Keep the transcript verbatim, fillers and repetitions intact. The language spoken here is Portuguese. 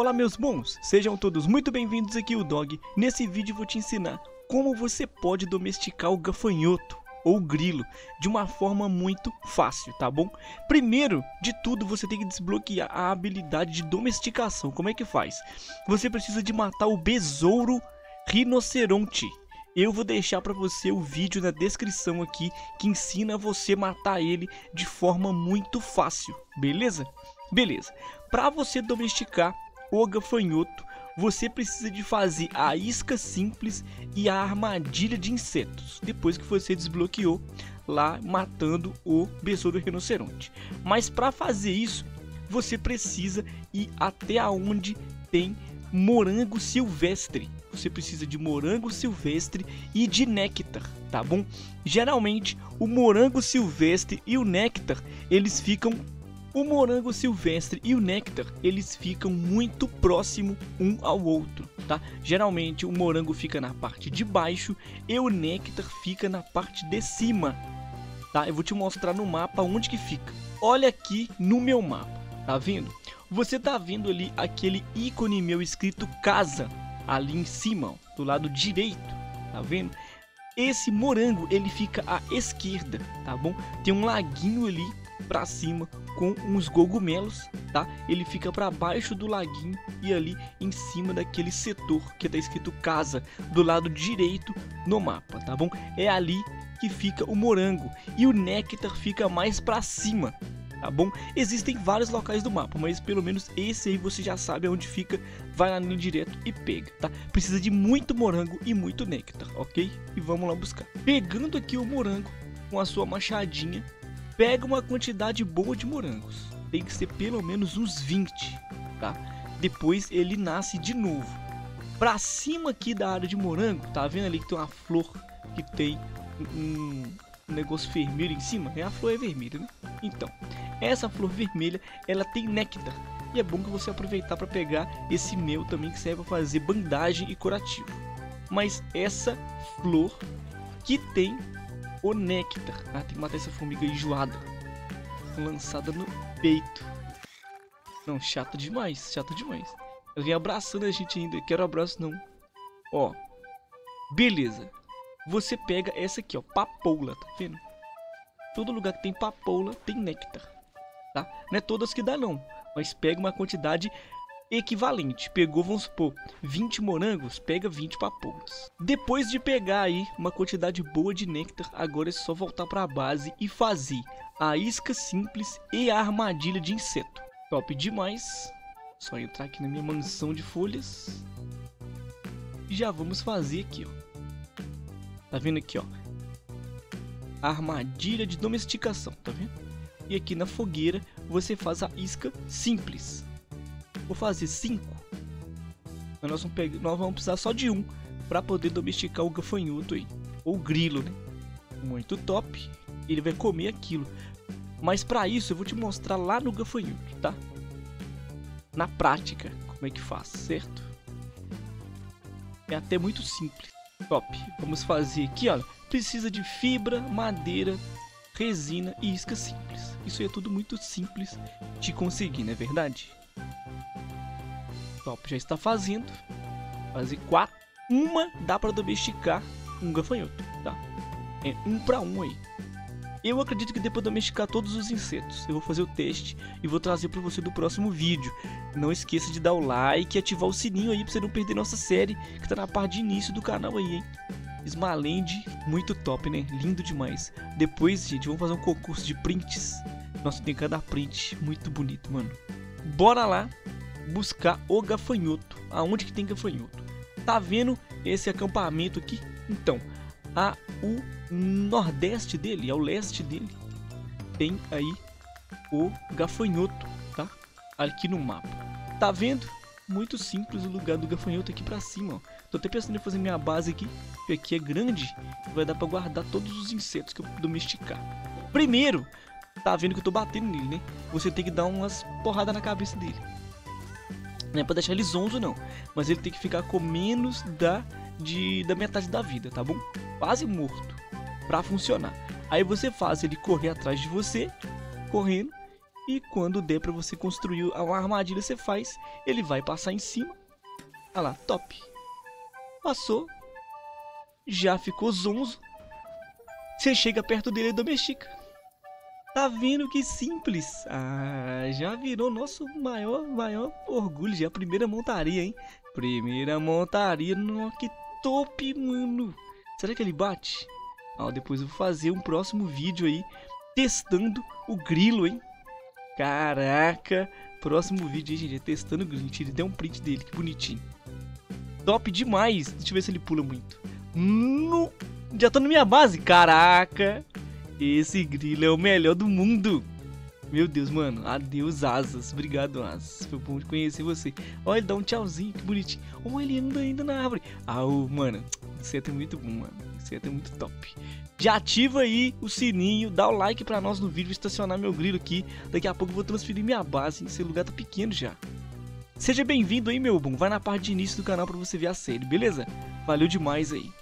Olá meus bons, sejam todos muito bem-vindos aqui o Dog. Nesse vídeo eu vou te ensinar como você pode domesticar o gafanhoto ou grilo de uma forma muito fácil, tá bom? Primeiro de tudo você tem que desbloquear a habilidade de domesticação. Como é que faz? Você precisa de matar o besouro rinoceronte. Eu vou deixar para você o vídeo na descrição aqui que ensina você matar ele de forma muito fácil, beleza? Beleza, para você domesticar o gafanhoto, você precisa de fazer a isca simples e a armadilha de insetos, depois que você desbloqueou lá matando o besouro rinoceronte. Mas para fazer isso, você precisa ir até onde tem morango silvestre. Você precisa de morango silvestre e de néctar, tá bom? Geralmente, o morango silvestre e o néctar, eles ficam... O morango silvestre e o néctar, eles ficam muito próximo um ao outro, tá? Geralmente o morango fica na parte de baixo e o néctar fica na parte de cima, tá? Eu vou te mostrar no mapa onde que fica. Olha aqui no meu mapa, tá vendo? Você tá vendo ali aquele ícone meu escrito casa, ali em cima, ó, do lado direito, tá vendo? Esse morango, ele fica à esquerda, tá bom? Tem um laguinho ali pra cima com uns cogumelos, tá? Ele fica para baixo do laguinho e ali em cima daquele setor que tá escrito casa do lado direito no mapa, tá bom? É ali que fica o morango e o néctar fica mais para cima, tá bom? Existem vários locais do mapa, mas pelo menos esse aí você já sabe onde fica, vai lá nele direto e pega, tá? Precisa de muito morango e muito néctar, ok? E vamos lá buscar. Pegando aqui o morango com a sua machadinha, pega uma quantidade boa de morangos, tem que ser pelo menos uns vinte, tá? Depois ele nasce de novo. Pra cima aqui da área de morango, tá vendo ali que tem uma flor que tem um, um negócio vermelho em cima? É, a flor é vermelha, né? Então, essa flor vermelha, ela tem néctar. E é bom que você aproveitar para pegar esse mel também, que serve para fazer bandagem e curativo. Mas essa flor que tem... o néctar, ah, tem que matar essa formiga enjoada, lançada no peito. Não, chata demais, chata demais. Ela vem abraçando a gente ainda, quero abraço não. Ó, beleza. Você pega essa aqui, ó, papoula, tá vendo? Todo lugar que tem papoula tem néctar, tá? Não é todas que dá não, mas pega uma quantidade equivalente. Pegou, vamos supor, vinte morangos, pega vinte papoulas. Depois de pegar aí uma quantidade boa de néctar, agora é só voltar para a base e fazer a isca simples e a armadilha de inseto. Top demais. Só entrar aqui na minha mansão de folhas. Já vamos fazer aqui, ó. Tá vendo aqui, ó? Armadilha de domesticação, tá vendo? E aqui na fogueira você faz a isca simples. Vou fazer cinco, nós, nós vamos precisar só de um para poder domesticar o gafanhoto aí, ou grilo, né? Muito top, ele vai comer aquilo, mas para isso eu vou te mostrar lá no gafanhoto, tá? Na prática, como é que faz, certo? É até muito simples, top. Vamos fazer aqui, olha, precisa de fibra, madeira, resina e isca simples. Isso aí é tudo muito simples de conseguir, não é verdade? Top, já está fazendo. Fazer quatro. Uma dá para domesticar um gafanhoto, tá? É um para um aí. Eu acredito que dê para domesticar todos os insetos. Eu vou fazer o teste e vou trazer para você do próximo vídeo. Não esqueça de dar o like e ativar o sininho aí para você não perder nossa série que tá na parte de início do canal aí, hein? Smalland, muito top, né? Lindo demais. Depois, gente, vamos fazer um concurso de prints. Nossa, tem cada print muito bonito, mano. Bora lá buscar o gafanhoto. Aonde que tem gafanhoto? Tá vendo esse acampamento aqui? Então, a o nordeste dele, ao leste dele, tem aí o gafanhoto, tá? Aqui no mapa. Tá vendo? Muito simples o lugar do gafanhoto aqui pra cima, ó. Tô até pensando em fazer minha base aqui, porque aqui é grande, vai dar pra guardar todos os insetos que eu domesticar. Primeiro, tá vendo que eu tô batendo nele, né? Você tem que dar umas porradas na cabeça dele. Não é pra deixar ele zonzo não, mas ele tem que ficar com menos da, de, da metade da vida, tá bom? Quase morto, pra funcionar. Aí você faz ele correr atrás de você, correndo, e quando der pra você construir uma armadilha, você faz, ele vai passar em cima. Olha lá, top. Passou. Já ficou zonzo. Você chega perto dele e domestica. Tá vendo que simples? Ah, já virou nosso maior, maior orgulho. Já a primeira montaria, hein? Primeira montaria. Nossa, que top, mano. Será que ele bate? Ah, depois eu vou fazer um próximo vídeo aí testando o grilo, hein? Caraca. Próximo vídeo aí, gente, é testando o grilo. Ele deu um print dele, que bonitinho. Top demais. Deixa eu ver se ele pula muito. No... Já tô na minha base. Caraca. Esse grilo é o melhor do mundo. Meu Deus, mano. Adeus, asas. Obrigado, asas. Foi bom conhecer você. Olha, ele dá um tchauzinho. Que bonitinho. Olha, ele anda ainda na árvore. Ah, mano. Isso é muito bom, mano. Isso é muito top. Já ativa aí o sininho. Dá o like pra nós no vídeo. Vou estacionar meu grilo aqui. Daqui a pouco eu vou transferir minha base. Esse lugar tá pequeno já. Seja bem-vindo aí, meu bom. Vai na parte de início do canal pra você ver a série, beleza? Valeu demais aí.